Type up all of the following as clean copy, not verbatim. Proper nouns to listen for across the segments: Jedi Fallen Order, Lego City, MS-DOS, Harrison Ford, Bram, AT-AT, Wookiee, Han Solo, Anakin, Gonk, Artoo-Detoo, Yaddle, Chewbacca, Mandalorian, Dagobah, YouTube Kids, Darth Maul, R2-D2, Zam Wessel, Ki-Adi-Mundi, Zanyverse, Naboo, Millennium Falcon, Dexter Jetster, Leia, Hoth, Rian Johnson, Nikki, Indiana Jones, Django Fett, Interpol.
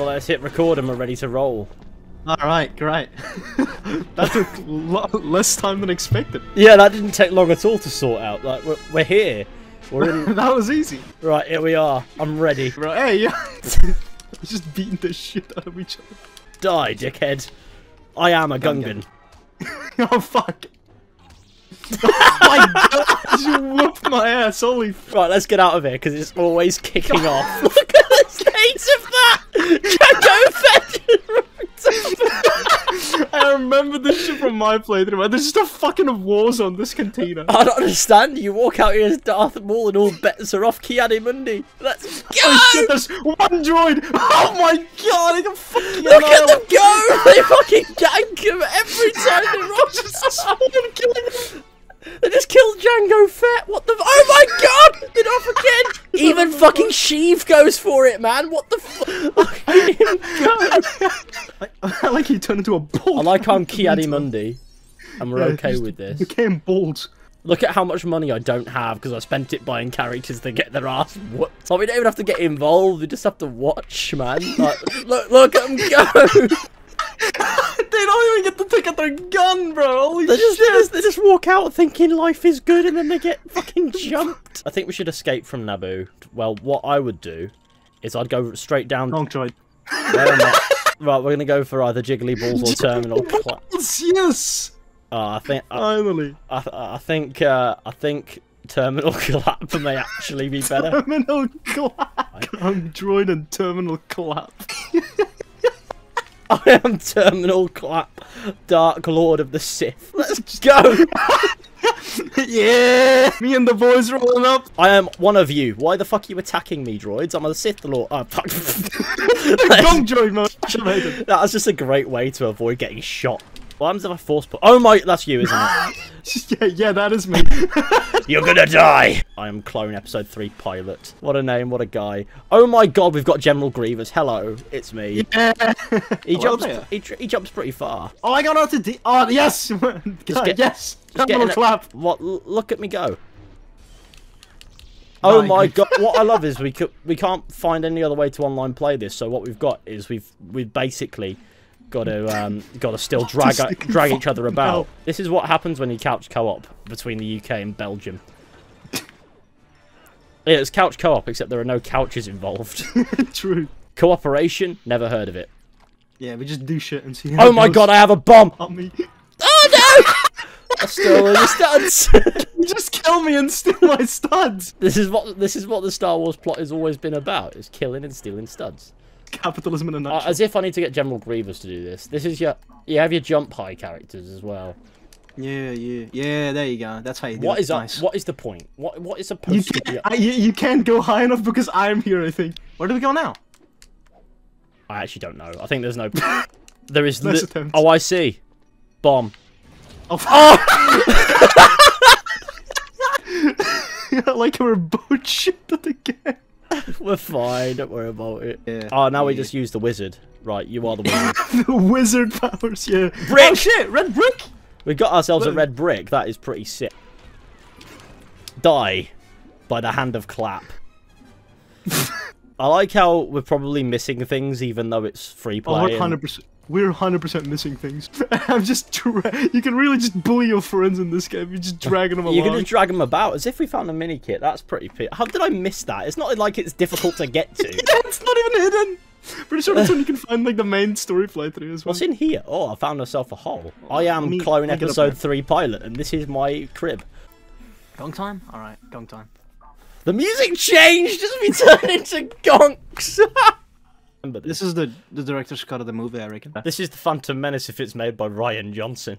Well, let's hit record and we're ready to roll. Alright, great. That took a lot less time than expected. Yeah, that didn't take long at all to sort out. Like, we're here. We're in... That was easy. Right, here we are. I'm ready. Right, hey, yeah. Just beating the shit out of each other. Die, dickhead. I am a Gungan. Oh, fuck. Oh my god, you whooped my ass, holy fuck. Right, let's get out of here, because it's always kicking off. Look at the state of that! Django Fett! I remember this shit from my playthrough. There's just a fucking war zone, this container. I don't understand, you walk out here as Darth Maul and all bets are off Ki-Adi-Mundi. Let's go! Oh shit, there's one droid! Oh my god, I can fucking look at them go! They fucking gank him every time they're off! Just fucking killing him! They just killed Django Fett! What the- Oh my god! They're off again! Even fucking Sheev goes for it, man! What the fuck? I like he turned into a bald. I like I'm Ki-Adi-Mundi. And we're okay with this. Became bald. Look at how much money I don't have because I spent it buying characters that get their ass whooped. Like, we don't even have to get involved, we just have to watch, man. Like, look at them go! They don't even get to pick up their gun, bro! Holy shit! They just walk out thinking life is good and then they get fucking jumped! I think we should escape from Naboo. Well, what I would do is I'd go straight down... Wrong droid. Right, we're gonna go for either Jiggly Balls or Terminal Clap. Yes! Finally. I think Terminal Clap may actually be better. Terminal Clap! I'm droid and Terminal Clap. I am Terminal Clap, Dark Lord of the Sith. Let's go! Yeah! Me and the boys rolling up. I am one of you. Why the fuck are you attacking me, droids? I'm a Sith Lord. Oh, fuck. Gong droid, man. That was just a great way to avoid getting shot. What happens if I force push? Oh my, that's you, isn't it? yeah, that is me. You're gonna die! I am Clone Episode 3 Pilot. What a name, what a guy. Oh my god, we've got General Grievous. Hello, it's me. Yeah. He jumps pretty far. Oh, I got out to D. Oh, yes! Yes! Just clap. What? Look at me go. Oh my god, what I love is we can't find any other way to online play this, so what we've got is we've basically... Gotta still drag each other about. This is what happens when you couch co-op between the UK and Belgium. Yeah, it's couch co-op, except there are no couches involved. True. Cooperation? Never heard of it. Yeah, we just do shit and see how Oh my god, I have a bomb! Oh no! I stole all your studs! You just kill me and steal my studs! This is what the Star Wars plot has always been about, is killing and stealing studs. Capitalism in a nutshell. As if I need to get General Grievous to do this. This is your... You have your jump high characters as well. Yeah, there you go. That's how you do it. Nice. What is the point? What is supposed to be... You can't go high enough because I'm here, I think. Where do we go now? I actually don't know. I think there's no... There is... Oh, I see. Bomb. Oh! I like how we're both shit at the game. We're fine, don't worry about it. Yeah, oh, now we just use the wizard. Right, you are the wizard. The wizard powers, yeah. Brick! Oh shit, red brick! We got ourselves a red brick, that is pretty sick. Die by the hand of clap. I like how we're probably missing things even though it's free play. Oh, 100%. We're 100% missing things. I'm just... You can really just bully your friends in this game. You're just dragging them along. You can just drag them about as if we found a mini kit. That's pretty... How did I miss that? It's not like it's difficult to get to. Yeah, it's not even hidden. Pretty sure that's when you can find like the main story playthrough as well. What's in here? Oh, I found myself a hole. I am Clone Episode 3 Pilot, and this is my crib. Gong time? All right, gong time. The music changed as we turned into gonks. This is the director's cut of the movie, I reckon. This is the Phantom Menace if it's made by Rian Johnson.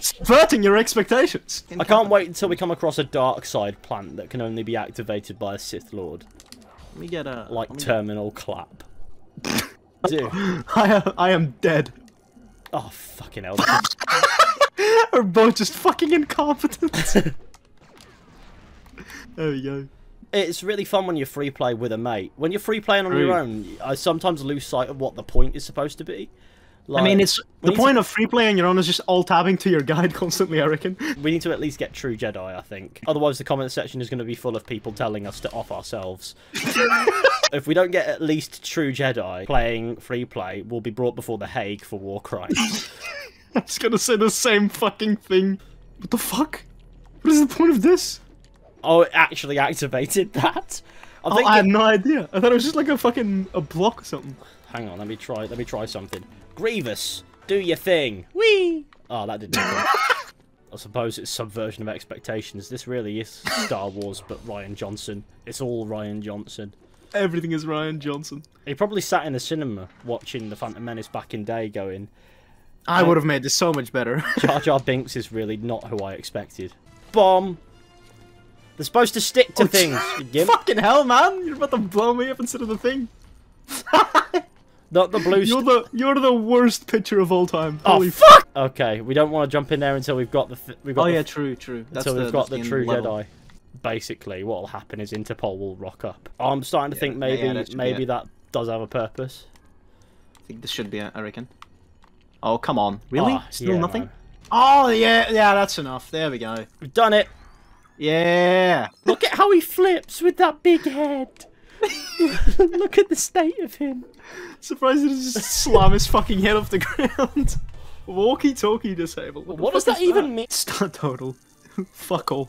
Subverting your expectations. I can't wait until we come across a dark side plant that can only be activated by a Sith Lord. Let me get a Terminal Clap. Dude, I am dead. Oh fucking hell! We're both just fucking incompetent. There we go. It's really fun when you free play with a mate. When you're free playing on your own, I sometimes lose sight of what the point is supposed to be. Like, I mean, it's the point of free play on your own is just alt-tabbing to your guide constantly, I reckon. We need to at least get True Jedi, I think. Otherwise, the comment section is going to be full of people telling us to off ourselves. If we don't get at least true Jedi playing free play, we'll be brought before the Hague for war crimes. I was gonna say the same fucking thing. What the fuck? What is the point of this? Oh, it actually activated that? I had no idea. I thought it was just like a fucking block or something. Hang on, let me try something. Grievous, do your thing. Whee! Oh, that didn't work. I suppose it's subversion of expectations. This really is Star Wars, but Rian Johnson. It's all Rian Johnson. Everything is Rian Johnson. He probably sat in the cinema watching The Phantom Menace back in day going... I would have made this so much better. Jar Jar Binks is really not who I expected. Bomb! They're supposed to stick to things. Fucking hell, man! You're about to blow me up instead of the thing. Not the blue. You're the worst pitcher of all time. Holy fuck! Okay, we don't want to jump in there until we've got the. True. Until we've got the true Jedi. Basically, what'll happen is Interpol will rock up. I'm starting to think maybe that does have a purpose. I think this should be it, I reckon. Oh come on! Really? Still nothing? Man. Oh yeah, that's enough. There we go. We've done it. Yeah! Look at how he flips with that big head! Look at the state of him! Surprised he doesn't just slam his fucking head off the ground! Walkie-talkie disabled. What does that even mean? Star total. Fuck all.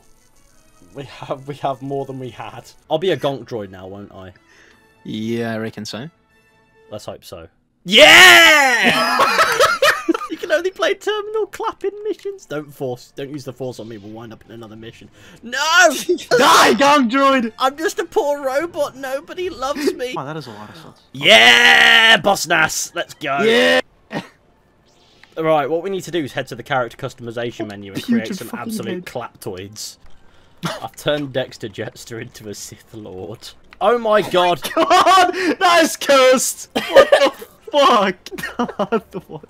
We have more than we had. I'll be a gonk droid now, won't I? Yeah, I reckon so. Let's hope so. Yeah! You can only play Terminal Clap in missions. Don't use the force on me. We'll wind up in another mission. No! Die, Gong Droid! I'm just a poor robot. Nobody loves me. Wow, that is a lot of shots. Yeah, Boss Nass. Let's go. Yeah. All right. What we need to do is head to the character customization menu and create some absolute claptoids. I've turned Dexter Jetster into a Sith Lord. Oh my god! Oh my god, that is cursed. What the fuck? What?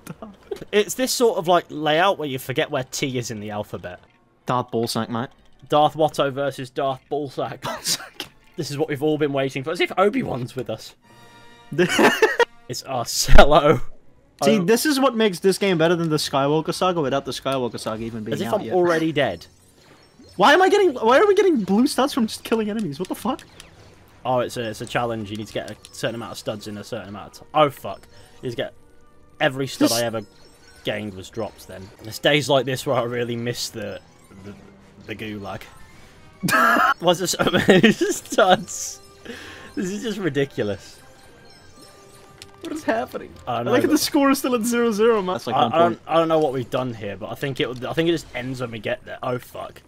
It's this sort of like layout where you forget where T is in the alphabet. Darth Ballsack, mate. Darth Watto versus Darth Ballsack. This is what we've all been waiting for. As if Obi-Wan's with us. It's Arcello. See, this is what makes this game better than the Skywalker Saga without the Skywalker Saga even being out. As if I'm already dead. Why are we getting blue studs from just killing enemies? What the fuck? Oh, it's a challenge. You need to get a certain amount of studs in a certain amount of time. Oh, fuck. You need to get every stud I ever... gained was dropped then. There's days like this where I really miss the gulag. Was it so many studs? This is just ridiculous. What is happening? I don't know, the score is still at 0-0, man. That's like I don't know what we've done here, but I think it just ends when we get there. Oh fuck.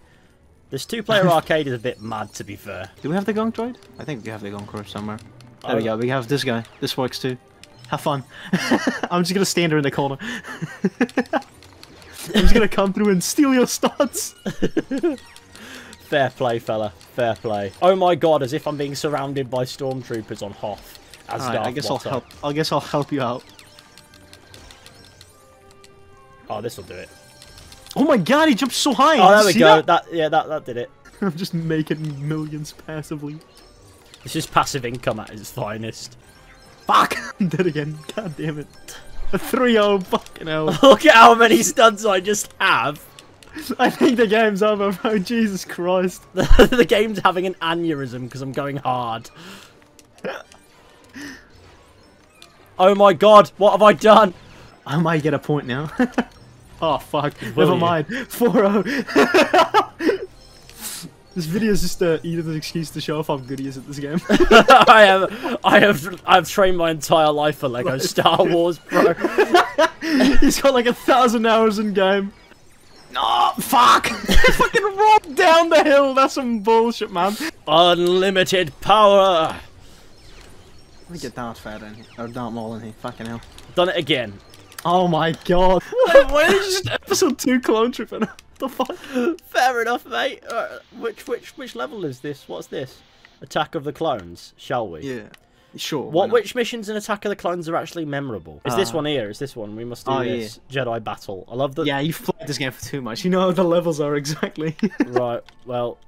This two-player arcade is a bit mad, to be fair. Do we have the gonk droid? I think we have the gonk droid somewhere. There we go, we have this guy. This works too. Have fun. I'm just gonna stand her in the corner. I'm just gonna come through and steal your studs. Fair play, fella. Fair play. Oh my god, as if I'm being surrounded by stormtroopers on Hoth. As right, Darth Watto. I guess I'll help you out. Oh, this'll do it. Oh my god, he jumped so high! Oh, there we go. That did it. I'm just making millions passively. This is passive income at its finest. Fuck! I'm dead again. God damn it. A 3-0 fucking hell. Look at how many studs I just have. I think the game's over, bro. Jesus Christ. The game's having an aneurysm because I'm going hard. Oh my god, what have I done? I might get a point now. Oh fuck, never mind. 4-0. This video is just either an excuse to show off how good he is at this game. I've trained my entire life for Lego Star Wars, bro. He's got like 1,000 hours in game. Oh, fuck! Fucking rolled down the hill. That's some bullshit, man. Unlimited power. Let me get Darth Vader in here or Darth Maul in here. Fucking hell. Done it again. Oh my god. Wait, why is this episode 2 clone trooper? The fuck? Fair enough, mate. Which level is this? What's this? Attack of the Clones, shall we? Yeah, sure. Which missions in Attack of the Clones are actually memorable? Is this one here? Is this one? We must do this. Yeah. Jedi Battle. I love that. Yeah, you've played this game for too much. You know how the levels are exactly. Right, well...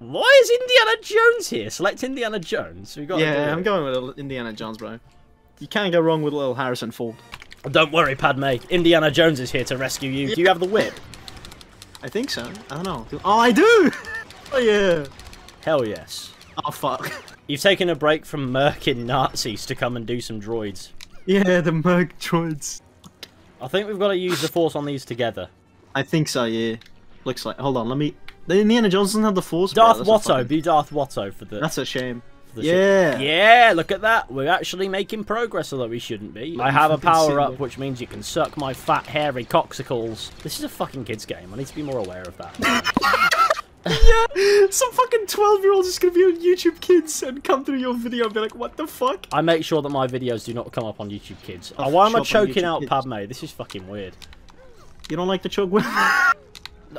Why is Indiana Jones here? Select Indiana Jones. We got I'm going with Indiana Jones, bro. You can't go wrong with a little Harrison Ford. Don't worry, Padme. Indiana Jones is here to rescue you. Do you have the whip? I think so. I don't know. Oh, I do! Oh, yeah. Hell yes. Oh, fuck. You've taken a break from murking Nazis to come and do some droids. Yeah, the murk droids. I think we've got to use the Force on these together. I think so, yeah. Looks like... Hold on, let me... Indiana Jones doesn't have the Force. Darth Watto. Fucking... Be Darth Watto for the... That's a shame. Yeah. Ship. Yeah, look at that. We're actually making progress, although we shouldn't be. I have a power up, which means you can suck my fat, hairy coxicles. This is a fucking kid's game. I need to be more aware of that. Yeah, some fucking 12-year-old is going to be on YouTube Kids and come through your video and be like, what the fuck? I make sure that my videos do not come up on YouTube Kids. Oh, why am I choking out Padme? This is fucking weird. You don't like the choke?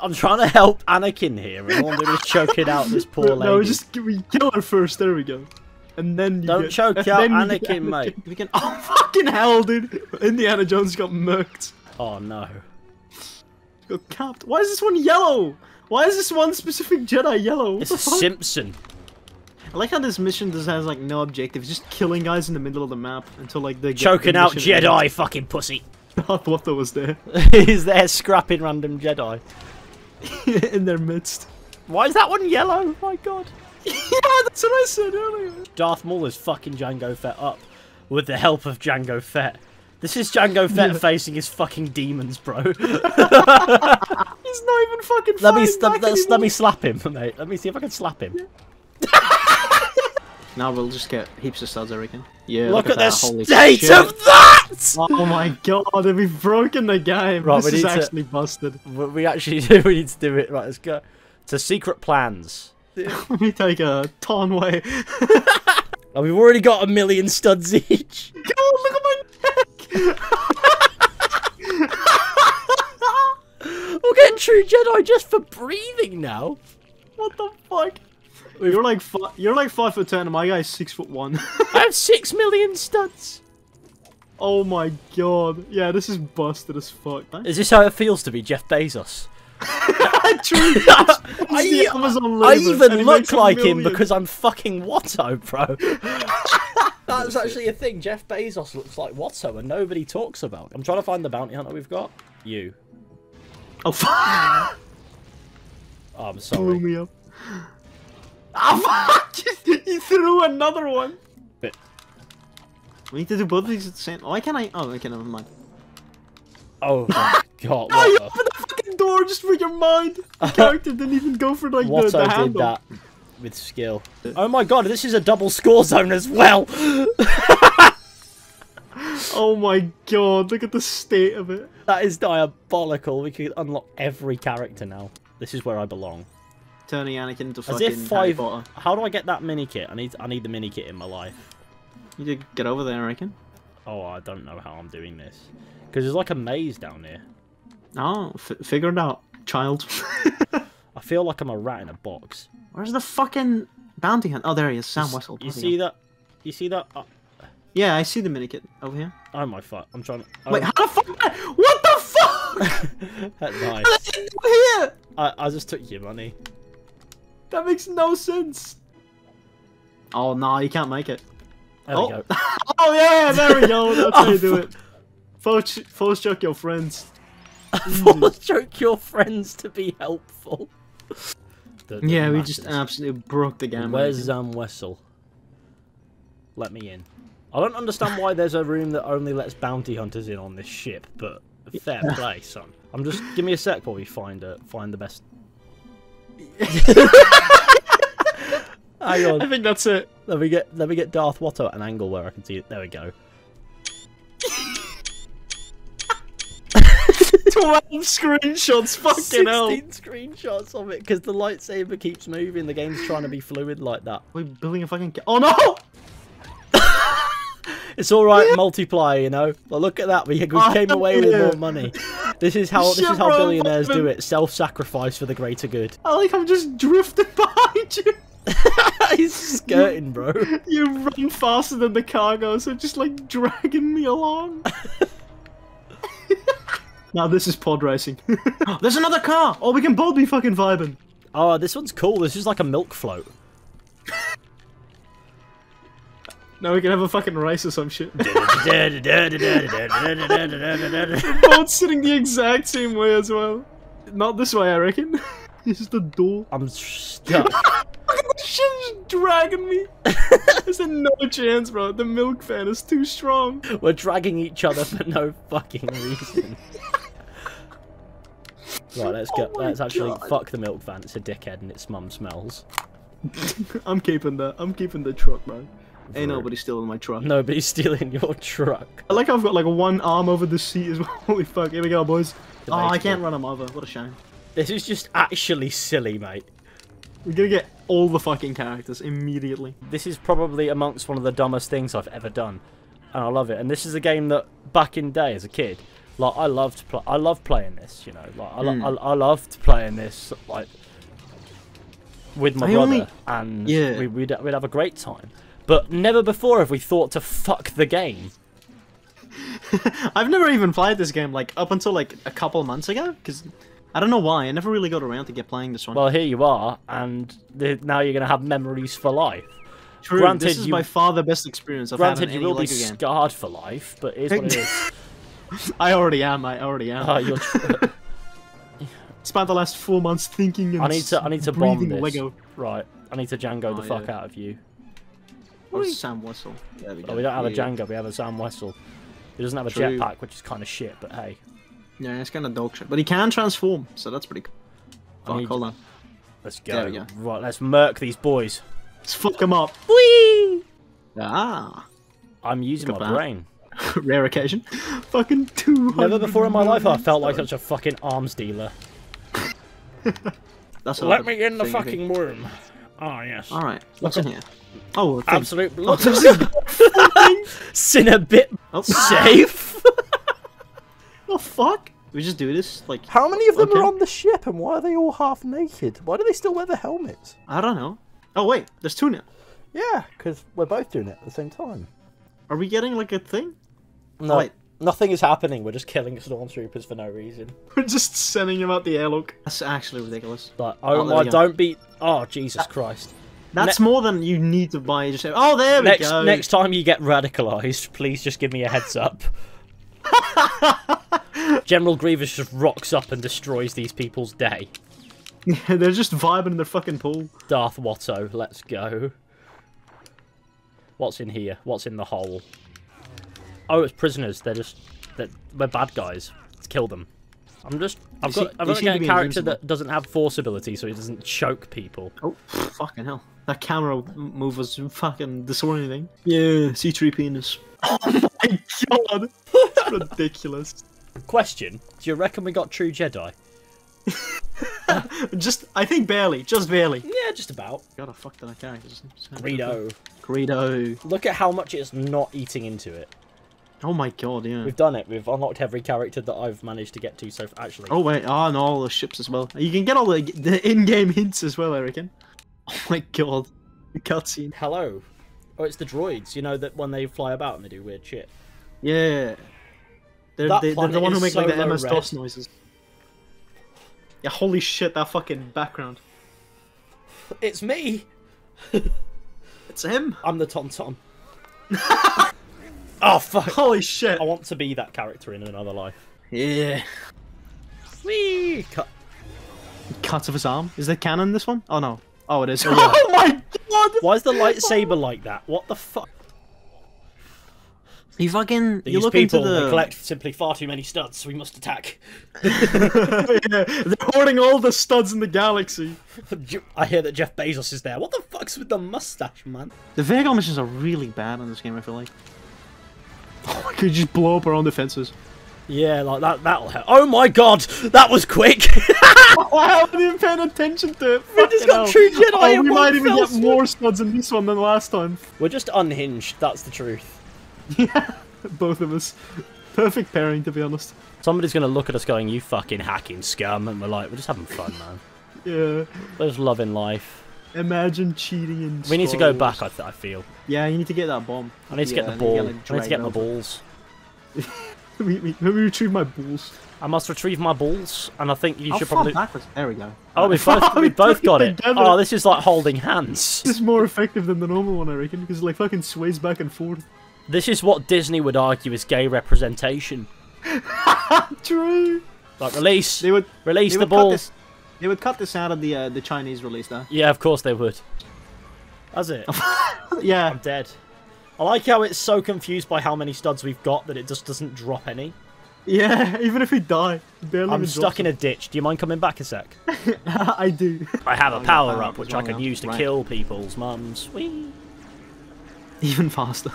I'm trying to help Anakin here, and all I'm doing is choking out this poor lady. No, just we kill her first, there we go. And then you don't get, choke out Anakin, mate. We can, oh, fucking hell, dude. Indiana Jones got murked. Oh, no. He got capped. Why is this one yellow? Why is this one specific Jedi yellow? What it's Simpson. I like how this mission just has like no objective. It's just killing guys in the middle of the map until like they choking out Jedi, fucking pussy. Darth Watto was there. He's there scrapping random Jedi in their midst. Why is that one yellow? Oh my god. Yeah, that's what I said earlier. Darth Maul is fucking Django Fett up with the help of Django Fett. This is Django Fett facing his fucking demons, bro. He's not even fucking let me slap him, mate. Let me see if I can slap him. Yeah. Now we'll just get heaps of studs, I reckon. Yeah. Look at the state of that! Oh my god, we've broken the game. Right, this is actually busted. We actually do. We need to do it. Right, let's go to secret plans. Let me take a ton way. Oh, we've already got 1 million studs each. Oh, look at my. We're getting true Jedi just for breathing now. What the fuck? You're like 5'10", and my guy's 6'1". I have 6 million studs. Oh my god! Yeah, this is busted as fuck. Huh? Is this how it feels to be Jeff Bezos? True. I even look like him because I'm fucking Watto, bro. That's actually a thing. Jeff Bezos looks like Watto and nobody talks about. I'm trying to find the bounty hunter we've got. You. Oh, fuck! Oh, I'm sorry. Blew me up. Oh, fuck! You threw another one. Bit. We need to do both of these at the same time. Why can't I? Oh, okay, never mind. Oh, my god. No, you opened the fucking door just with your mind. The character didn't even go for, like, the handle. Watto did that. With skill. Oh my god, this is a double score zone as well! Oh my god, look at the state of it. That is diabolical. We could unlock every character now. This is where I belong. Turning Anakin into fucking Harry Potter. How do I get that mini kit? I need the mini kit in my life. You need to get over there, I reckon. Oh, I don't know how I'm doing this. Because there's like a maze down here. Oh, figure it out, child. I feel like I'm a rat in a box. Where's the fucking bounty hunter? Oh, there he is. Sam Whistle. You see that? You see that? Yeah, I see the minikit over here. Oh my fuck! I'm trying to. Oh. Wait, how the fuck? What the fuck? That's nice. Here. I just took your money. That makes no sense. Oh no, you can't make it. There we go. Oh yeah, there we go. That's how you do it. Force choke your friends. Force choke your friends to be helpful. Yeah, we just absolutely broke the game. Where's Zam Wessel? Let me in. I don't understand why there's a room that only lets bounty hunters in on this ship, but fair play, son. I'm just give me a sec while we find the best. Hang on. I think that's it. Let me get Darth Watto at an angle where I can see it. There we go. 12 screenshots, fucking 16 hell. 16 screenshots of it, because the lightsaber keeps moving. The game's trying to be fluid like that. We're building a fucking... Oh, no! It's all right, multiply, you know? Well, look at that. We came away with more money. This is how billionaires do it. Self-sacrifice for the greater good. I like I'm just drifting behind you. He's skirting, bro. You run faster than the cargo, so just, like, dragging me along. Now this is pod racing. There's another car! Oh, we can both be fucking vibing. Oh, this one's cool. This is like a milk float. Now we can have a fucking race or some shit. We're both sitting the exact same way as well. Not this way, I reckon. This is the door. I'm stuck. Look at this shit dragging me. There's no chance, bro. The milk fan is too strong. We're dragging each other for no fucking reason. Right, let's go. Oh, let's actually fuck the milk van. It's a dickhead and its mum smells. I'm keeping the. I'm keeping the truck, man. Ain't nobody stealing my truck. Nobody's stealing your truck. I like how I've got like one arm over the seat as well. Holy fuck! Here we go, boys. Oh, I can't run him over. What a shame. This is just actually silly, mate. We're gonna get all the fucking characters immediately. This is probably amongst one of the dumbest things I've ever done, and I love it. And this is a game that back in day as a kid. Like I loved, I love playing this, you know. Like I loved playing this, like with my brother, and we'd have a great time. But never before have we thought to fuck the game. I've never even played this game, like up until like a couple months ago, because I don't know why. I never really got around to playing this one. Well, here you are, and now you're gonna have memories for life. True. Granted, this is by far the best experience I've had in any Lego game. Granted, you will be scarred for life, but it is what it is. I already am, mate. I already am. Spent the last 4 months thinking and I need to bomb this. Lego. Right. I need to Django the fuck out of you. Or Sam Wessel. There we go. Oh, we don't have a Django. We have a Sam Wessel. He doesn't have a jetpack, which is kind of shit. But hey. Yeah, it's kind of dog shit. But he can transform, so that's pretty cool. Fuck, hold on. Let's go. Go. Right, let's murk these boys. Let's fuck them up. Whee! Ah. I'm using my brain. Rare occasion. Fucking 200. Never before in my life I felt like such a fucking arms dealer. That's let me in the fucking room. Oh, yes. Alright, what's in here? Oh, absolute blood. Cinnabit safe. The fuck? We just do this? Like, how many of them are on the ship and why are they all half naked? Why do they still wear the helmets? I don't know. Oh, wait, there's two now. Yeah, because we're both doing it at the same time. Are we getting like a thing? No, wait. Nothing is happening. We're just killing stormtroopers for no reason. We're just sending them out the airlock. That's actually ridiculous. But oh, don't be. Oh, Jesus Christ! That's more than you need to buy. Just oh, there we go. Next time you get radicalized, please just give me a heads up. General Grievous just rocks up and destroys these people's day. Yeah, they're just vibing in their fucking pool. Darth Watto, let's go. What's in here? What's in the hole? Oh, it's prisoners. They're just... We're bad guys. Let's kill them. I'm just... I've got to get a character that doesn't have force ability, so he doesn't choke people. Oh, fucking hell. That camera move was fucking disorienting. Yeah, C-3 penis. Oh my god! That's ridiculous. Question. Do you reckon we got true Jedi? Just... I think barely. Just barely. Yeah, just about. God, I fucked that character. Greedo. Greedo. Look at how much it's not eating into it. Oh my god, yeah. We've done it. We've unlocked every character that I've managed to get to so far. Actually. Oh wait, and all the ships as well. You can get all the in-game hints as well, I reckon. Oh my god. The cutscene. Hello. Oh, it's the droids. You know that when they fly about and they do weird shit. Yeah. They're the one who make like the MS-DOS noises. Yeah, holy shit, that fucking background. It's me. It's him. I'm the Tauntaun. Oh fuck. Holy shit. I want to be that character in another life. Yeah. Whee! Cut. Cut of his arm? Is there cannon this one? Oh no. Oh, it is. Oh, yeah. Oh my god! Why is the lightsaber like that? What the fuck? You fucking... These people collect simply far too many studs, so we must attack. They're hoarding all the studs in the galaxy. I hear that Jeff Bezos is there. What the fuck's with the mustache, man? The Vega missions are really bad in this game, I feel like. Oh my god, you just blow up our own defenses. Yeah, like that'll help. Oh my god, that was quick! Wow, I didn't pay attention to it. We just got true Jedi. Oh, we might even get more studs in this one than last time. We're just unhinged, that's the truth. Yeah, both of us. Perfect pairing, to be honest. Somebody's gonna look at us going, you fucking hacking scum, and we're like, we're just having fun, man. Yeah. We're just loving life. Imagine cheating in Star Wars. We need to go back, I feel. Yeah, you need to get that bomb. I need to get the ball. I need to get my balls. Let me retrieve my balls. I must retrieve my balls, and I think you should probably... Backwards. There we go. Oh, we both got it. Oh, this is like holding hands. This is more effective than the normal one, I reckon, because it like fucking sways back and forth. This is what Disney would argue is gay representation. True. Like, release. They would release the ball. They would cut this out of the Chinese release, though. Yeah, of course they would. That's it. Yeah. I'm dead. I like how it's so confused by how many studs we've got that it just doesn't drop any. Yeah, even if we die. I'm stuck in a ditch. Do you mind coming back a sec? I do. I have a power-up which I can use to kill people's mums. Whee! Even faster.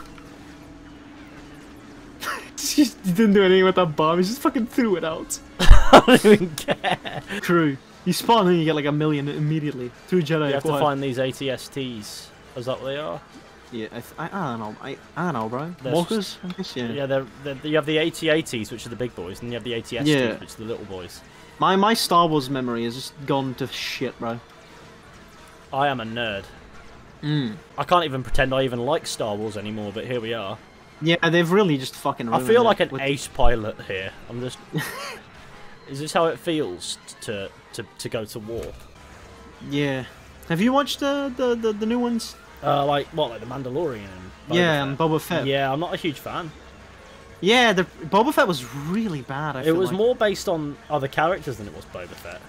He didn't do anything with that bomb, he just fucking threw it out. I don't even care. True. You spawn and you get like a million immediately. Two Jedi. You have to find these ATSTs. Is that what they are? Yeah, I don't know. I don't know, bro. Walkers? I guess, yeah. Yeah, you have the AT-ATs, which are the big boys, and you have the ATSTs, yeah, which are the little boys. My Star Wars memory has just gone to shit, bro. I am a nerd. Mm. I can't even pretend I even like Star Wars anymore, but here we are. Yeah, they've really just fucking ruined it. I feel like an ace pilot here. I'm just... Is this how it feels to go to war? Yeah. Have you watched the new ones? Like what, like The Mandalorian? And Boba Fett. Yeah, I'm not a huge fan. Yeah, Boba Fett was really bad. It was more based on other characters than it was Boba Fett.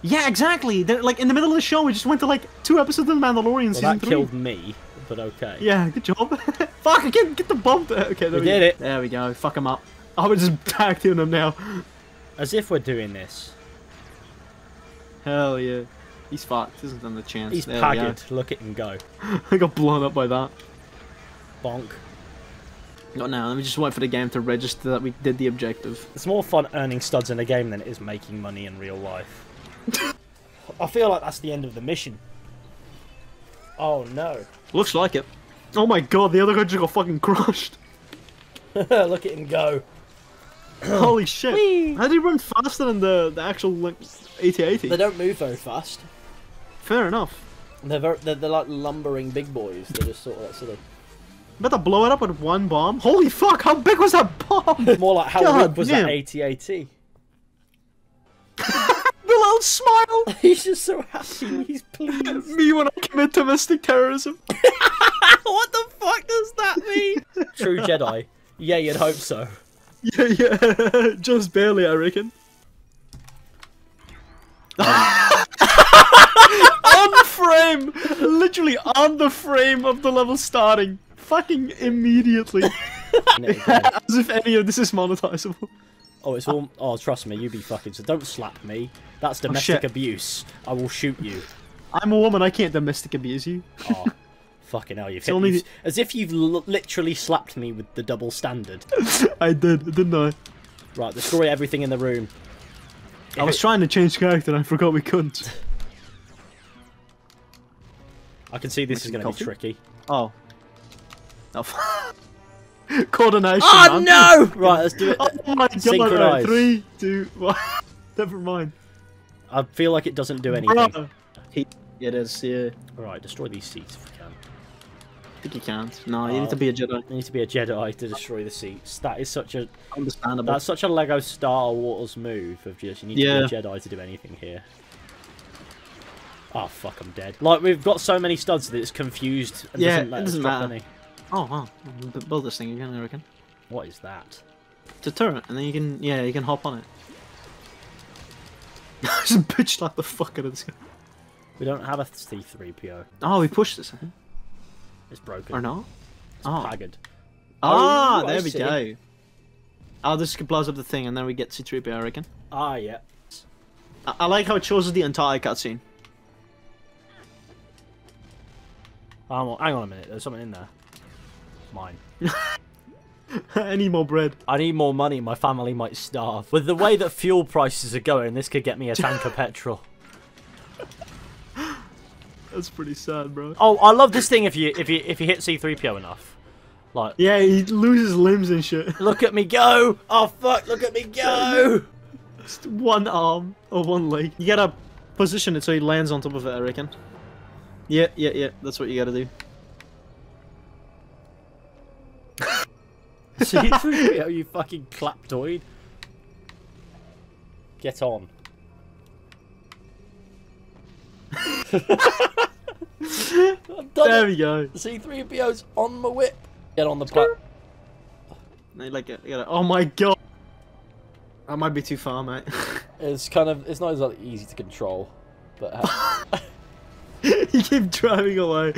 Yeah, exactly. They're, like in the middle of the show, we just went to like 2 episodes of The Mandalorian season 3. That killed me, but okay. Yeah, good job. Fuck, I can't get the bomb there. Okay, there we did it. There we go. Fuck him up. I would just tag team him now. As if we're doing this. Hell yeah. He's fucked. He hasn't done the chance. He's pagged. Look at him go. I got blown up by that. Bonk. Not now. Let me just wait for the game to register that we did the objective. It's more fun earning studs in a game than it is making money in real life. I feel like that's the end of the mission. Oh no. Looks like it. Oh my god, the other guy just got fucking crushed. Look at him go. Holy shit. Whee! How did he run faster than the actual like, AT-AT? They don't move very fast. Fair enough. They're like lumbering big boys. They're just sort of... Better blow it up with one bomb. Holy fuck, how big was that bomb? More like how big was that AT-AT? The little smile! He's just so happy, he's pleased. Me when I commit domestic terrorism. What the fuck does that mean? True Jedi. Yeah, you'd hope so. Yeah, just barely, I reckon. On frame! Literally on the frame of the level starting. Fucking immediately. As if any of this is monetizable. Oh, it's all... Oh, trust me, you be fucking... So don't slap me. That's domestic abuse. I will shoot you. I'm a woman, I can't domestic abuse you. Oh. Fucking hell, you've hit me. As if you've literally slapped me with the double standard. I did, didn't I? Right, destroy everything in the room. I was trying to change character and I forgot we couldn't. I can see this is going to be tricky. Oh. Oh, coordination. Oh, no! Right, let's do it. Oh, my God. 3, 2, 1. Never mind. I feel like it doesn't do anything. It is, yeah. Alright, destroy these seats if we can. I think you can't. No, you need to be a Jedi. You need to be a Jedi to destroy the seats. That is such a... Understandable. That's such a Lego Star Wars move of just, you need to be a Jedi to do anything here. Oh, fuck, I'm dead. Like, we've got so many studs that it's confused. And yeah, doesn't matter. Any. Oh, wow. Build this thing again, I reckon. What is that? It's a turret, and then you can, yeah, you can hop on it. Just bitch like the fuck out of this guy. We don't have a C-3PO. Oh, we pushed this, huh? It's broken. Or not? It's pagged. Ah, there we go. Oh, this blows up the thing and then we get C-3PO, I reckon. Ah, yeah. I like how it shows the entire cutscene. Hang on a minute, there's something in there. Mine. I need more bread. I need more money, my family might starve. With the way that fuel prices are going, this could get me a tank of petrol. That's pretty sad, bro. Oh, I love this thing if you hit C-3PO enough. Like yeah, he loses limbs and shit. Look at me go! Oh fuck, look at me go! Just one arm or one leg. You gotta position it so he lands on top of it, I reckon. Yeah, that's what you gotta do. C-3PO, you fucking clapdoid. Get on. There we go. C-3PO's on my whip. Get on the platform. Like it. Oh my god. That might be too far, mate. It's kind of. It's not as easy to control, but. You keep driving away.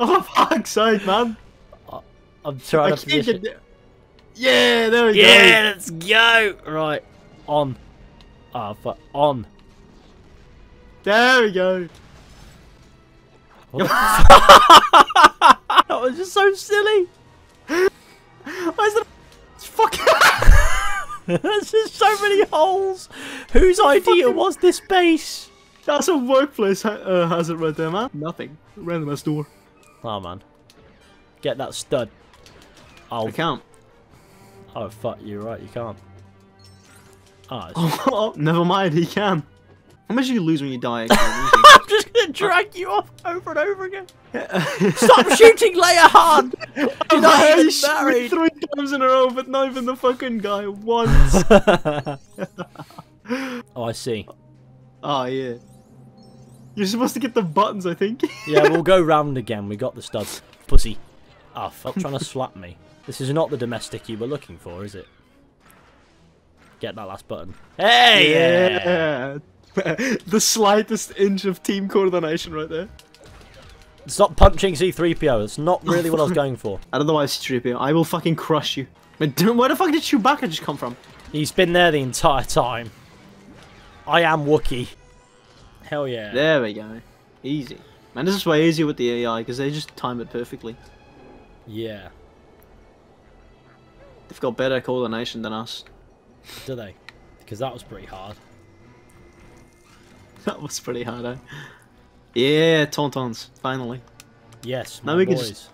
Oh, fuck's sake, man. I'm trying to position. Yeah, there we go. Yeah, let's go. Right, on. Ah, fuck, on. There we go. That was just so silly. Why is that? Fuck. There's just so many holes. Whose idea was this base? That's a workplace hazard right there, man. Nothing. Randomized door. Oh, man. Get that stud. Oh. I can't. Oh, fuck. You're right. You can't. Oh, oh, never mind. He can. How much do you lose when you die? I'm just going to drag you off over and over again. Stop shooting Leia Han! You're not even married. 3 times in a row, but not even the fucking guy once. Oh, I see. Oh, yeah. You're supposed to get the buttons, I think. Yeah, we'll go round again. We got the studs. Pussy. Oh, fuck, trying to slap me. This is not the domestic you were looking for, is it? Get that last button. Hey! Yeah! The slightest inch of team coordination right there. Stop punching C-3PO. That's not really what I was going for. I don't know why C-3PO. I will fucking crush you. Where the fuck did Chewbacca just come from? He's been there the entire time. I am Wookiee. Hell yeah. There we go. Easy. Man, this is way easier with the AI because they just time it perfectly. Yeah. They've got better coordination than us. Do they? Because that was pretty hard. That was pretty hard, eh? Yeah, Tauntauns, finally. Yes, my now we boys. Can just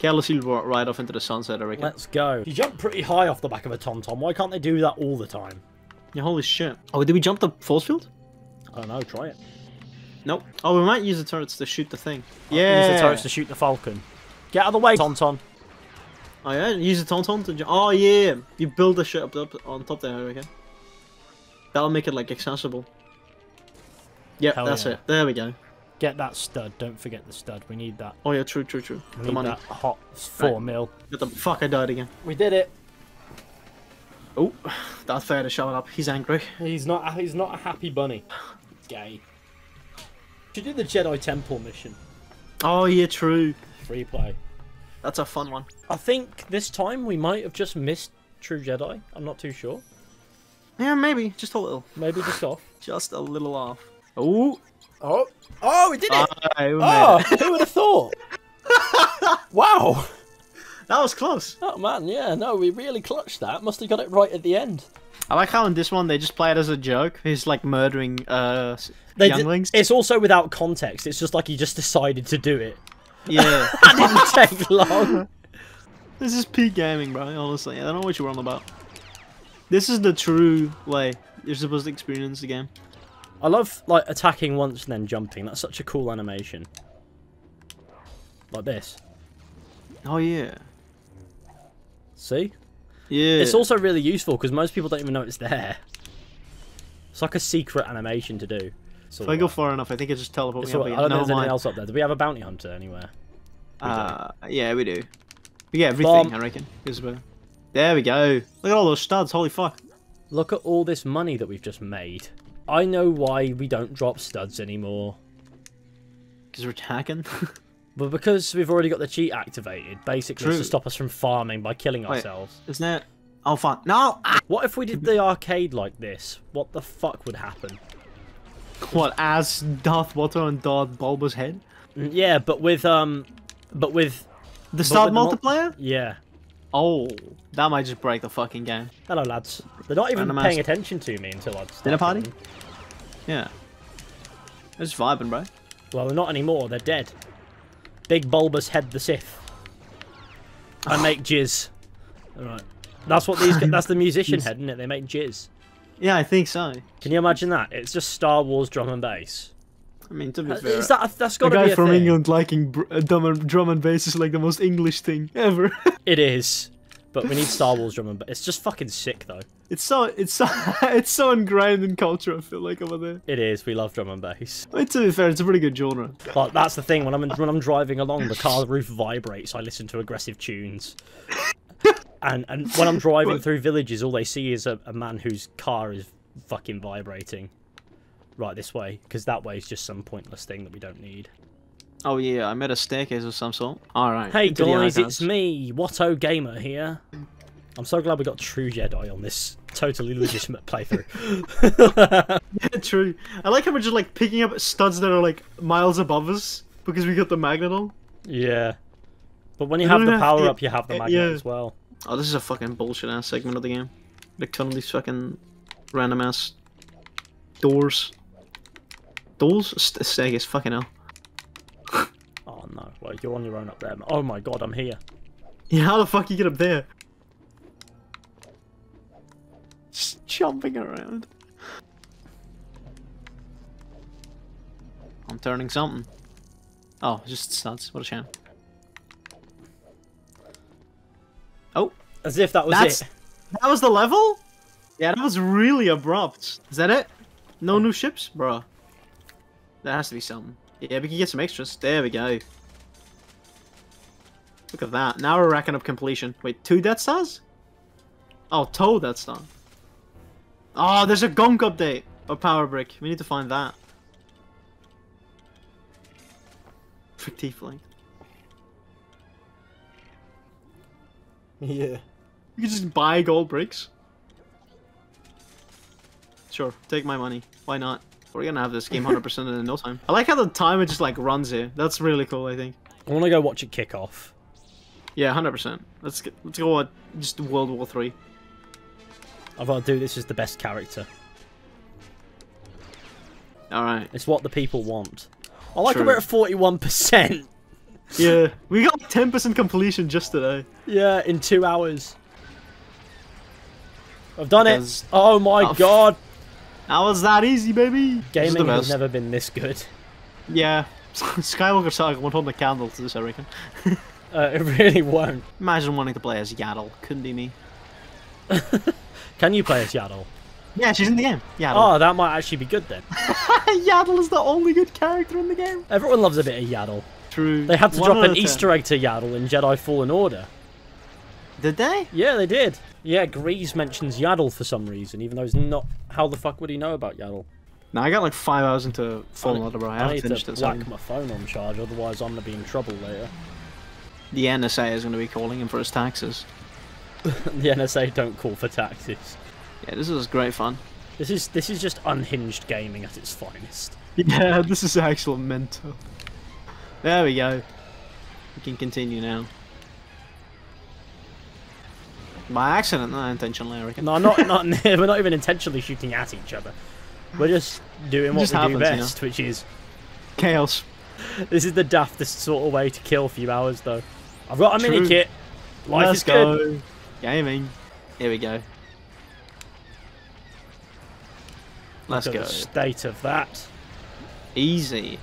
carelessly ride off into the sunset, I reckon. Let's go. You jump pretty high off the back of a Tauntaun. Why can't they do that all the time? Yeah, holy shit. Oh, did we jump the force field? I don't know, try it. Nope. Oh, we might use the turrets to shoot the thing. Yeah. Use the turrets to shoot the Falcon. Get out of the way, Tauntaun. Oh, yeah? Use the Tauntaun to jump. Oh, yeah. You build the shit up on top there, I reckon. That'll make it, like, accessible. Yep, hell that's yeah. It. There we go. Get that stud. Don't forget the stud. We need that. Oh, yeah, true, true, true. We the need money. That hot 4 mil. Get the fuck, I died again. We did it. Oh, Darth Vader showing up. He's angry. He's not a happy bunny. Gay. Should do the Jedi Temple mission. Oh, yeah, true. Free play. That's a fun one. I think this time we might have just missed True Jedi. I'm not too sure. Yeah, maybe. Just a little. Maybe just off. Just a little off. Ooh. Oh! Oh, we did it! Oh, who would have thought? Wow! That was close. Oh, man, yeah, no, we really clutched that. Must have got it right at the end. I like how in this one they just play it as a joke. He's, like, murdering younglings. It's also without context. It's just like he just decided to do it. Yeah. That didn't take long. This is peak gaming, bro, honestly. I don't know what you're on about. This is the true way you're supposed to experience the game. I love, like, attacking once and then jumping. That's such a cool animation. Like this. Oh, yeah. See? Yeah. It's also really useful because most people don't even know it's there. It's like a secret animation to do. If I go far enough, I think it just teleports me up again. I don't know if there's anything else up there. Do we have a bounty hunter anywhere? Yeah, we do. We get everything, I reckon. There we go. Look at all those studs. Holy fuck. Look at all this money that we've just made. I know why we don't drop studs anymore. Because we're hacking? But because we've already got the cheat activated, basically it's to stop us from farming by killing ourselves. Isn't it? Oh, fuck. No! What if we did the arcade like this? What the fuck would happen? What, as Darth Watto and Darth Bulba's head? Yeah, but with... The stud multiplier? Yeah. Oh, that might just break the fucking game. Hello, lads. They're not even paying attention to me until I've started. Dinner party? Yeah. They're just vibing, bro. Well, they're not anymore. They're dead. Big bulbous head the Sith. I make jizz. Alright. That's what these... That's the musician head, isn't it? They make jizz. Yeah, I think so. Can you imagine that? It's just Star Wars drum and bass. I mean, to be fair, that's got to be a guy from England liking drum and bass is like the most English thing ever. It is, but we need Star Wars drum and bass. It's just fucking sick, though. It's so ingrained in culture. I feel like over there. It is. We love drum and bass. I mean, to be fair, it's a pretty good genre. But that's the thing. When I'm driving along, the car roof vibrates. I listen to aggressive tunes. And when I'm driving through villages, all they see is a man whose car is fucking vibrating. right this way, because that way is just some pointless thing that we don't need. Oh yeah, I made a staircase of some sort. Alright. Hey guys, it's me, Watto Gamer here. I'm so glad we got True Jedi on this totally legitimate playthrough. Yeah, true. I like how we're just like picking up studs that are like miles above us because we got the magnet on. Yeah. But when you have the power up, you have the magnet as well. Oh, this is a fucking bullshit ass segment of the game. Like ton of these fucking random ass doors. Doors? Staircase, fucking hell. Oh no, well you're on your own up there. Oh my god, I'm here. Yeah, how the fuck you get up there? Just jumping around. I'm turning something. Oh, just studs. What a shame. Oh, as if that was it. That was the level? Yeah, that was really abrupt. Is that it? No new ships, bro. There has to be something. Yeah, we can get some extras. There we go. Look at that. Now we're racking up completion. Wait, 2 Death Stars? Oh, Toe Death Star. Oh, there's a Gonk update. A power brick. We need to find that. Frick Tiefling. Yeah. You can just buy gold bricks. Sure, take my money. Why not? We're gonna have this game 100% in no time. I like how the timer just like runs here. That's really cool, I think. I wanna go watch it kick off. Yeah, 100%. Let's go watch just World War 3. I've got to do this as the best character. Alright. It's what the people want. I like how we're at 41%. Yeah, we got 10% completion just today. Yeah, in 2 hours. I've done it! Oh my god! That was that easy, baby! Gaming has never been this good. Yeah. Skywalker Saga won't hold the candle to this, I reckon. It really won't. Imagine wanting to play as Yaddle. Couldn't be me. Can you play as Yaddle? Yeah, she's in the game. Yaddle. Oh, that might actually be good then. Yaddle is the only good character in the game. Everyone loves a bit of Yaddle. True. They had to drop an Easter egg to Yaddle in Jedi Fallen Order. Did they? Yeah, they did. Yeah, Grease mentions Yaddle for some reason, even though he's not. How the fuck would he know about Yaddle? Nah, I got like 5 hours into Fallen Order, bro. I haven't finished it. I need to whack my phone on charge, otherwise I'm gonna be in trouble later. The NSA is gonna be calling him for his taxes. The NSA don't call for taxes. Yeah, this is great fun. This is just unhinged gaming at its finest. Yeah, this is actual mental. There we go. We can continue now. By accident, not intentionally, I reckon. No, not we're not even intentionally shooting at each other. We're just doing what we do best, which is chaos. This is the daftest sort of way to kill a few hours, though. I've got a mini kit. Life is good. Gaming. Here we go. Let's go. State of that. Easy.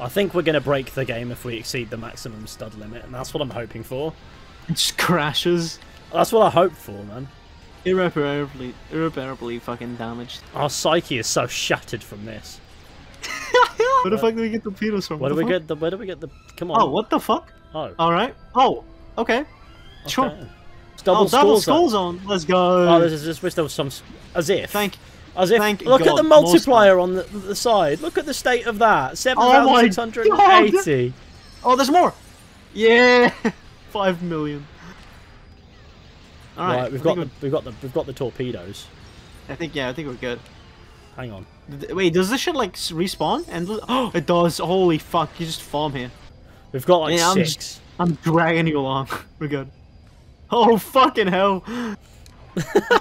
I think we're going to break the game if we exceed the maximum stud limit, and that's what I'm hoping for. It just crashes. That's what I hope for, man. Irreparably fucking damaged. Our psyche is so shattered from this. Where the fuck do we get the penis from? Where do we get the? Come on. Oh, what the fuck? Oh. All right. Oh. Okay. Sure. It's double skull zone. Let's go. Oh, this wish there was some. As if. Look at the multiplier on the side. Look at the state of that. 7,680. Oh, there's more. Yeah. 5 million. All right, we've got the torpedoes. I think we're good. Hang on. Wait, does this shit like respawn? And oh, it does. Holy fuck! You just farm here. We've got like 6. I'm dragging you along. We're good. Oh fucking hell!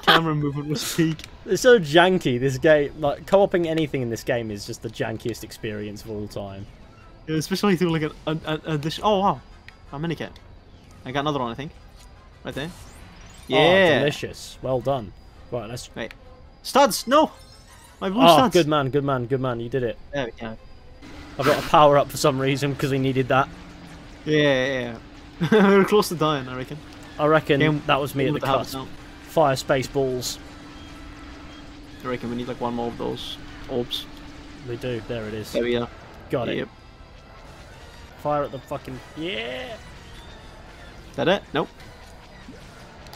Camera movement was peak. It's so janky. This game, like co-oping anything in this game, is just the jankiest experience of all time. Yeah, especially through like this. Oh wow, a minikit. I got another one. I think. Right there. Yeah, oh, delicious. Well done. Right, let's wait. Studs, no, my blue studs. Good man. You did it. There we go. I've got a power up for some reason because we needed that. Yeah. We were close to dying, I reckon. That was me at the cusp. Fire space balls. I reckon we need like 1 more of those orbs. We do. There it is. There we go. Got it. Yep. Fire at the fucking yeah. Is that it? Nope.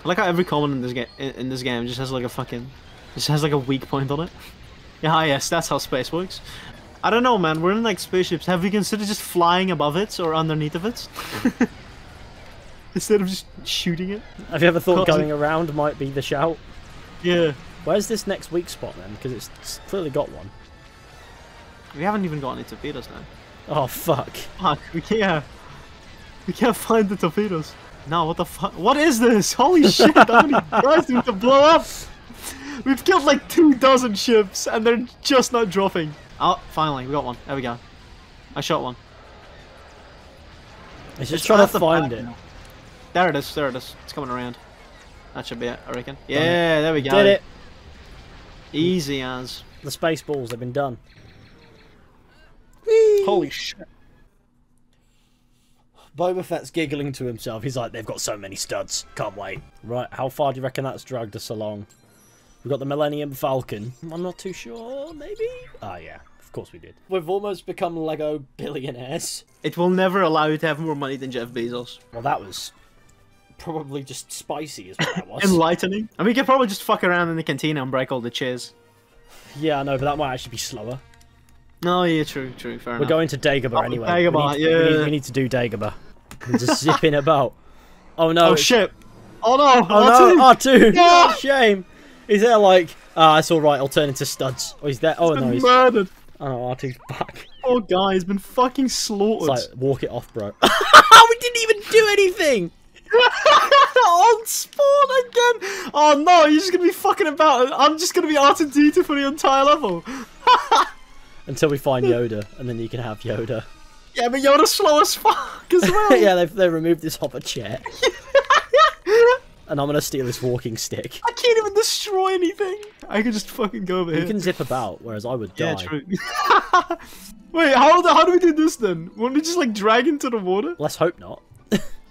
I like how every comment in this game just has like a weak point on it. Ah, yes, that's how space works. I don't know, man. We're in like spaceships. Have we considered just flying above it or underneath of it? Instead of just shooting it? Have you ever thought going around might be the shout? Yeah. Where's this next weak spot then? Because it's clearly got one. We haven't even got any torpedoes now. Oh, fuck. Fuck, we can't find the torpedoes. No, what the fuck? What is this? Holy shit, how many guys need to blow up? We've killed like 24 ships and they're just not dropping. Oh, finally, we got one. There we go. I shot one. It's just trying to find it. There it is, there it is. It's coming around. That should be it, I reckon. Yeah, there we go. Did it. Easy as. The space balls have been done. Whee! Holy shit. Boba Fett's giggling to himself. He's like, they've got so many studs. Can't wait. Right, how far do you reckon that's dragged us along? We've got the Millennium Falcon. I'm not too sure, maybe? Oh, yeah. Of course we did. We've almost become Lego billionaires. It will never allow you to have more money than Jeff Bezos. Well, that was probably just spicy is what that was. Enlightening. I mean, you could probably just fuck around in the cantina and break all the chairs. Yeah, I know, but that might actually be slower. No, yeah, true, true, fair enough. We're going to Dagobah anyway. Dagobah, we need to do Dagobah. We're just zipping about. Oh no! Oh shit! Oh no! Oh no! R2! Yeah! Shame! He's there like, ah, it's alright, I'll turn into studs. Oh, he's there. Oh no, he's murdered! Oh no, R2's back. Poor guy, he's been fucking slaughtered. It's like, walk it off, bro. We didn't even do anything! On spawn again! Oh no, you're just gonna be fucking about. I'm just gonna be Artoo-Detoo for the entire level. Until we find Yoda, and then you can have Yoda. Yeah, but Yoda's slow as fuck as well. Yeah, they've removed this hopper chair. And I'm gonna steal this walking stick. I can't even destroy anything. I can just fucking go over here. You can zip about, whereas I would die. Yeah, true. Wait, how do we do this then? Won't we just like drag into the water? Let's hope not.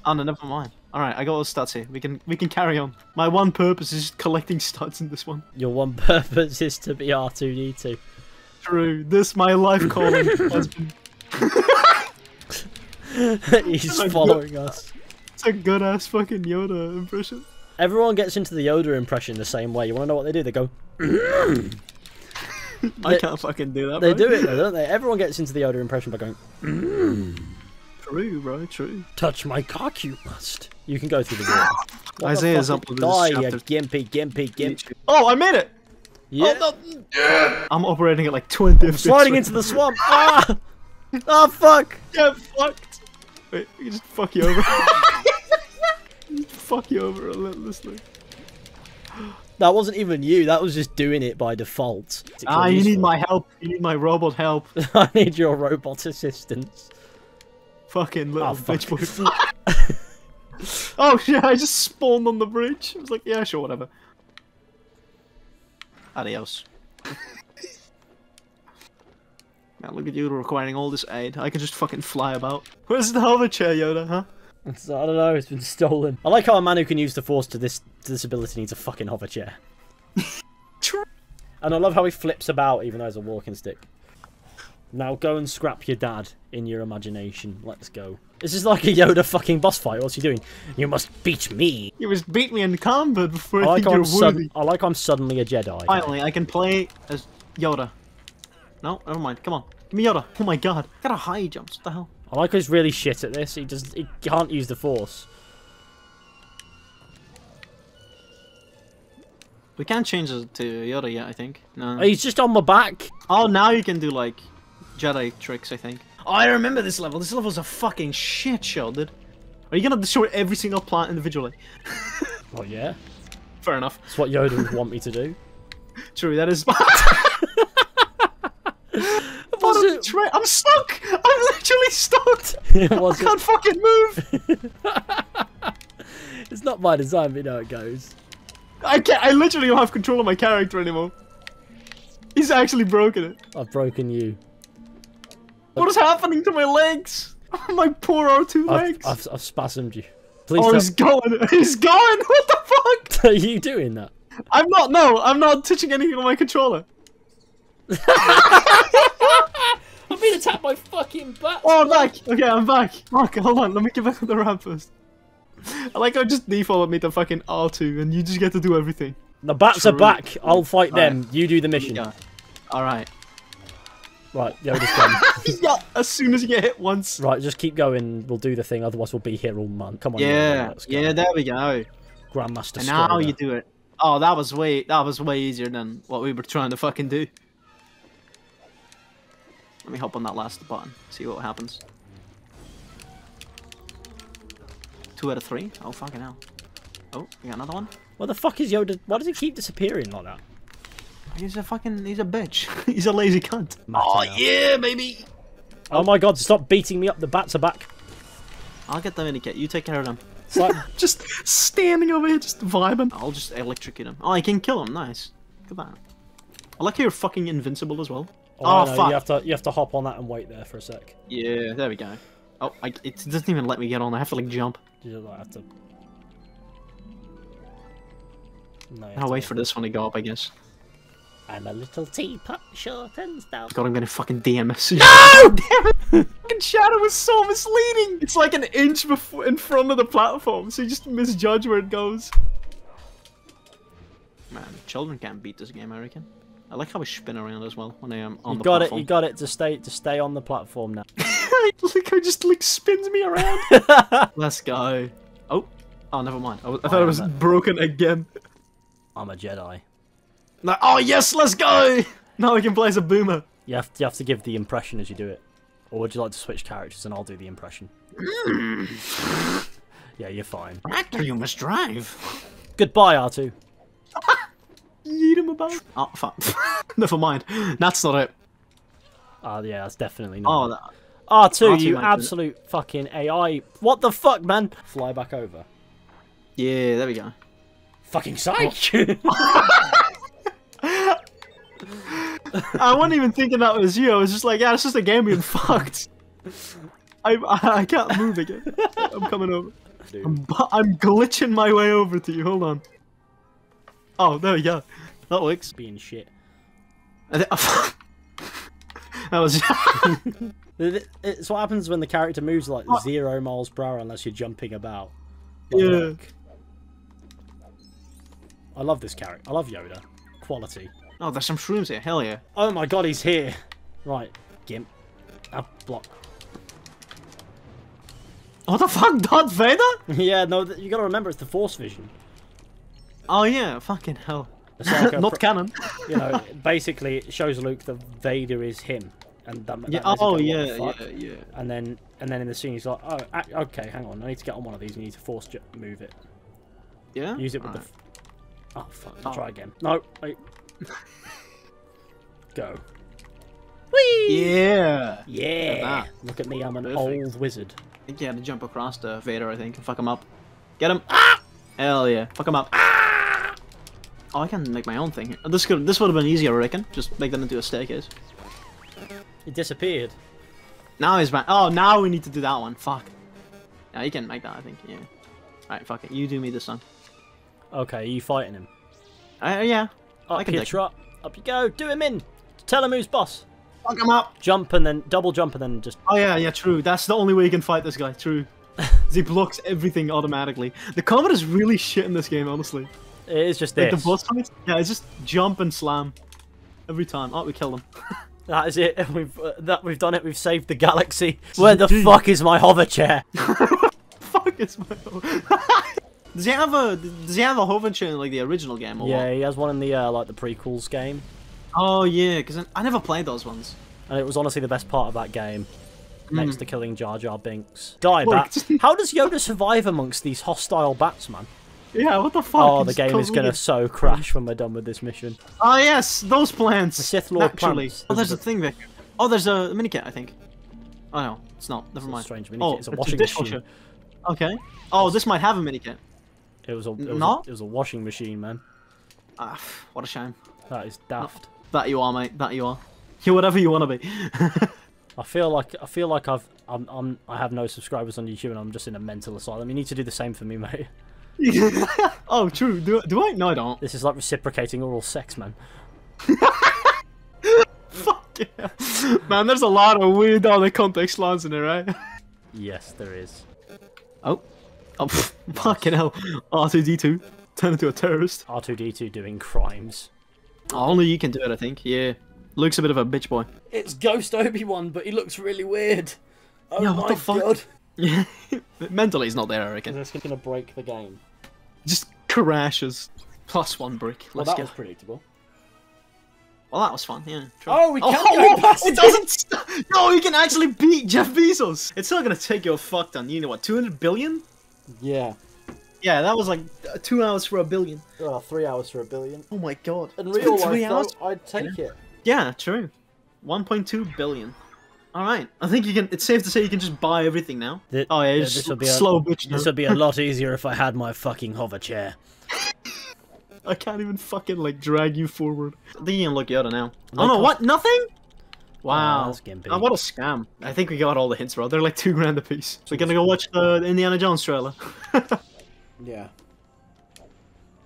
Oh no, never mind. All right, I got all the studs here. We can carry on. My one purpose is collecting studs in this one. Your one purpose is to be R2-D2. True. This my life calling. He's following us. It's a good ass fucking Yoda impression. Everyone gets into the Yoda impression the same way. You want to know what they do? They go. I can't fucking do that. They do it though, don't they? Everyone gets into the Yoda impression by going. True, bro. True. Touch my cock, you must. You can go through the door. Isaiah's up with this chapter. Gimpy. Oh, I made it. Yeah. Oh, no. Yeah. I'm operating at like 20. I'm sliding into the swamp. Ah! Oh, fuck! Yeah, fucked. Wait, we can just fuck you over. Fuck you over relentlessly. That wasn't even you. That was just doing it by default. Ah, you need my help. You need my robot help. I need your robot assistance. Fucking little bitch boy. Oh shit! I just spawned on the bridge. I was like, yeah, sure, whatever. Adios. Man, look at you requiring all this aid. I can just fucking fly about. Where's the hover chair, Yoda, huh? It's, I don't know, it's been stolen. I like how a man who can use the force to this ability needs a fucking hover chair. True. And I love how he flips about even though it's a walking stick. Now go and scrap your dad in your imagination. Let's go. This is like a Yoda fucking boss fight. What's he doing? You must beat me. You must beat me in combat before I think you're worthy. I like I'm suddenly a Jedi. Finally, I can play as Yoda. No, never mind. Come on. Give me Yoda. Oh my god. I got high jumps. What the hell? I like he's really shit at this. He can't use the force. We can't change it to Yoda yet, I think. No. He's just on my back. Oh, now you can do like Jedi tricks, I think. Oh, I remember this level. This level's a fucking shit show, dude. Are you gonna destroy every single plant individually? Oh, yeah. Fair enough. That's what Yoda would want me to do. True, that is. I'm stuck! I'm literally stuck! I can't fucking move! It's not my design, but you know it goes. I literally don't have control of my character anymore. He's actually broken it. I've broken you. What is happening to my legs? My poor R2 legs. I've spasmed you. Please don't. He's going. He's going. What the fuck? Are you doing that? I'm not. No, I'm not touching anything on my controller. I've been attacked by fucking bats. Oh, I'm back. Okay, I'm back. Okay, hold on. Let me get back on the ramp first. I like how just defaulted me to fucking R2 and you just get to do everything. The bats are back. I'll fight them. Right. You do the mission. Yeah. Alright. Right, yeah, just go. As soon as you get hit once. Right, just keep going. We'll do the thing. Otherwise, we'll be here all month. Come on. Yeah, yeah, there we go. Grandmaster. And now you do it. Oh, that was way easier than what we were trying to fucking do. Let me hop on that last button. See what happens. 2 out of 3. Oh, fucking hell. Oh, we got another one. What the fuck is Yoda? Why does he keep disappearing like that? He's a bitch. He's a lazy cunt. Oh, yeah, baby. Oh my god, stop beating me up. The bats are back. I'll get them in a kit. You take care of them. It's like just standing over here, just vibing. I'll just electrocute him. Oh, I can kill him. Nice. Look at that. I like how you're fucking invincible as well. Oh, no, fuck. You have to hop on that and wait there for a sec. Yeah, there we go. Oh, it doesn't even let me get on. I have to, like, jump. You don't have to... No, I'll wait for this one to go up, I guess. I'm a little teapot, short and stout. God, I'm gonna fucking DMS you. No! Damn it! Fucking shadow was so misleading! It's like an inch before, in front of the platform, so you just misjudge where it goes. Man, children can't beat this game, I reckon. I like how we spin around as well when I am on the platform. You got it, to stay on the platform now. Look how it just, like, spins me around. Let's go. Oh, never mind. I thought it was broken again. I'm a Jedi. No, oh yes, let's go! Now we can play as a boomer. You have to give the impression as you do it. Or would you like to switch characters and I'll do the impression? Yeah, you're fine. Actor, you must drive. Goodbye, Artoo. Yeet him about. Oh, fuck. Never mind. That's not it. Yeah, that's definitely not. Oh, that... Artoo, you absolute fucking AI. What the fuck, man? Fly back over. Yeah, there we go. Fucking psych! I wasn't even thinking that was you. I was just like, yeah, it's just a game being fucked. I can't move again. I'm coming over. I'm glitching my way over to you. Hold on. Oh, there we go. That works. Being shit. That was. It's what happens when the character moves like 0 miles per hour unless you're jumping about. Like, yeah. Like, I love this character. I love Yoda. Quality. Oh, there's some shrooms here. Hell yeah. Oh my god, he's here. Right, Gimp. Block. What the fuck, Darth Vader? Yeah, no, you gotta remember it's the Force vision. Oh yeah, fucking hell. Like not canon. You know, basically it shows Luke that Vader is him. And that yeah, oh yeah, yeah. And then in the scene he's like, oh, okay, hang on, I need to get on one of these and you need to force move it. Yeah? Use it with the... Oh, fuck. I'll try again. No, wait. Go. Whee! Yeah! Yeah! Look at me, I'm an old wizard. I think you had to jump across to Vader, I think, and fuck him up. Get him! Ah! Hell yeah. Fuck him up. Ah! Oh, I can make my own thing here. This would have been easier, I reckon. Just make them into a staircase. He disappeared. Now he's back. Oh, now we need to do that one. Fuck. Yeah, you can make that, I think. Yeah. Alright, fuck it. You do me this time. Okay, are you fighting him? Yeah. Up your trot. Up you go. Do him in. Tell him who's boss. Fuck him up. Jump and then double jump and then just... Oh yeah, yeah, true. That's the only way you can fight this guy. True. He blocks everything automatically. The combat is really shit in this game, honestly. It is just this. Like the boss fights, yeah, it's just jump and slam. Every time. Oh, we kill him. That is it. We've done it. We've saved the galaxy. Where the fuck is my hover chair? Fuck is my hover... Does he have a hover chair in like the original game? Or yeah, what? He has one in the like the prequels game. Oh yeah, because I never played those ones. And it was honestly the best part of that game, next to killing Jar Jar Binks. Die bat! How does Yoda survive amongst these hostile bats, man? Yeah, what the fuck? Oh, the game is gonna so crash when we're done with this mission. Oh yes, those plants. The Sith Lord plants. Oh, there's a thing there. Oh, there's a minikit, I think. Oh no, it's not. Never mind. It's a strange minikit. Oh, it's a washing machine. Okay. Oh, this might have a minikit. It was a washing machine, man. Ah, what a shame. That is daft. That you are, mate. That you are. You're whatever you want to be. I feel like I have no subscribers on YouTube and I'm just in a mental asylum. You need to do the same for me, mate. Oh, true. Do I? No, I don't. This is like reciprocating oral sex, man. Fuck yeah, man. There's a lot of weird out of context lines in there, right? Yes, there is. Oh. Oh, pff, fucking hell. R2-D2. Turn into a terrorist. R2-D2 doing crimes. Only you can do it, I think. Yeah. Luke's a bit of a bitch boy. It's Ghost Obi-Wan, but he looks really weird. Oh yeah, what the fuck? God. Yeah, mentally he's not there, I reckon. That's gonna break the game. Just crashes. Plus one brick. Let's well, that was predictable. Well, that was fun, yeah. True. Oh, we can't go past it! Doesn't No, we can actually beat Jeff Bezos! It's still gonna take you a fuck ton. You know what, 200 billion? Yeah. Yeah, that was like 2 hours for a billion. Oh, 3 hours for a billion. Oh my god. In real life, though, I'd take it. Yeah, true. 1.2 billion. Alright, I think you can. It's safe to say you can just buy everything now. Oh yeah, this would be slow bitch. This would be a lot easier if I had my fucking hover chair. I can't even fucking like drag you forward. I think you can look Yoda now. Oh no, what? Nothing? Wow. Oh, what a scam. I think we got all the hints, bro. They're like $2 grand a piece. We're gonna go watch the Indiana Jones trailer. Yeah.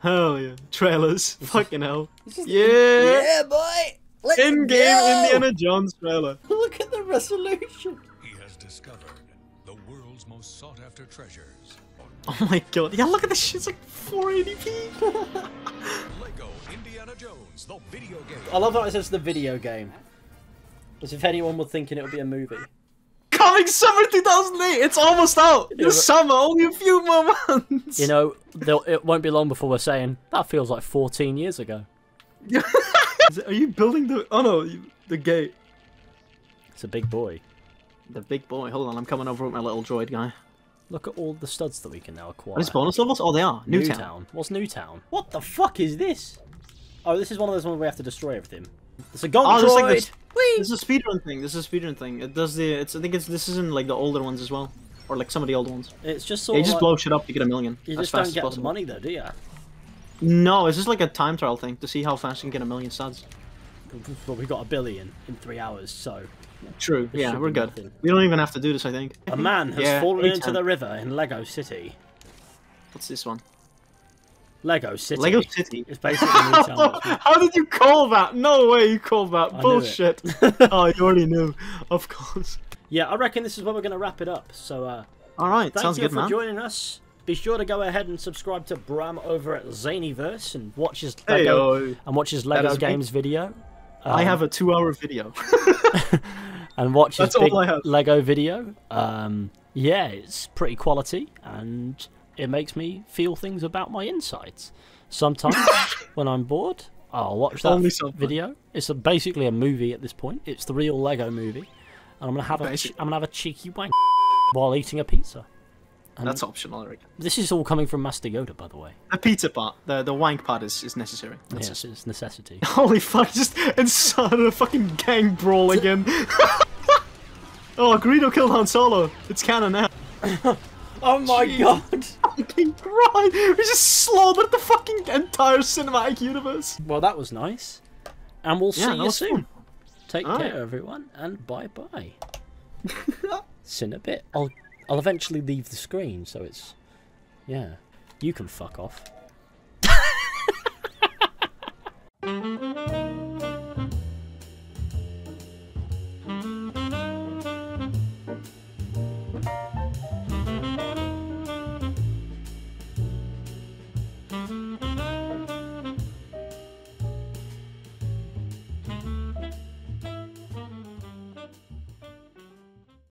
Hell yeah. Trailers. Fucking hell. Yeah! Yeah, boy! In-game Indiana Jones trailer. Look at the resolution. He has discovered the world's most sought-after treasures. Oh my god! Yeah, look at this shit. It's like 480p. Lego Indiana Jones, the video game. I love how it says the video game, as if anyone were thinking it would be a movie. Coming summer 2008. It's almost out. This summer, only a few more months. You know, it won't be long before we're saying that feels like 14 years ago. Are you building the? Oh no, the gate. It's a big boy. The big boy. Hold on, I'm coming over with my little droid guy. Look at all the studs that we can now acquire. Are these bonus levels? Oh, they are. Newtown. What's Newtown? What the fuck is this? Oh, this is one of those ones where we have to destroy everything. It's a gong droid. Like this is a speedrun thing. This is a speedrun thing. It does the. It's. I think it's. This is in like the older ones as well, or like some of the old ones. It's just sort of. You just like, blow shit up to get a million. You just don't get the money though, do you? No, it's just like a time trial thing to see how fast you can get a million studs. Well, we got a billion in 3 hours, so. True. Yeah, we're good. Nothing. We don't even have to do this, I think. A man has fallen into the river in Lego City. What's this one? Lego City. Lego City. It's basically. How did you call that? No way you called that. Bullshit. Oh, you already knew. Of course. Yeah, I reckon this is where we're going to wrap it up. So. All right. Sounds good, man. Thank you for joining us. Be sure to go ahead and subscribe to Bram over at Zanyverse and watch his Lego and watch his Lego games video. I have a 2-hour video. And watch his big Lego video. Yeah, it's pretty quality, and it makes me feel things about my insides. Sometimes, when I'm bored, I'll watch that video. It's basically a movie at this point. It's the real Lego movie, and I'm gonna have a cheeky wank while eating a pizza. And that's optional, I reckon. This is all coming from Master Yoda, by the way. The pizza part, the wank part is necessary. That's yes, it's necessity. Holy fuck, just inside a fucking gang brawl again. Oh, Greedo killed Han Solo. It's canon now. Oh my god. Fucking Christ. We just slaughtered the fucking entire cinematic universe. Well, that was nice. And we'll see you soon. Fun. Take care, everyone, and bye-bye. See in a bit. I'll eventually leave the screen, so it's... Yeah. You can fuck off.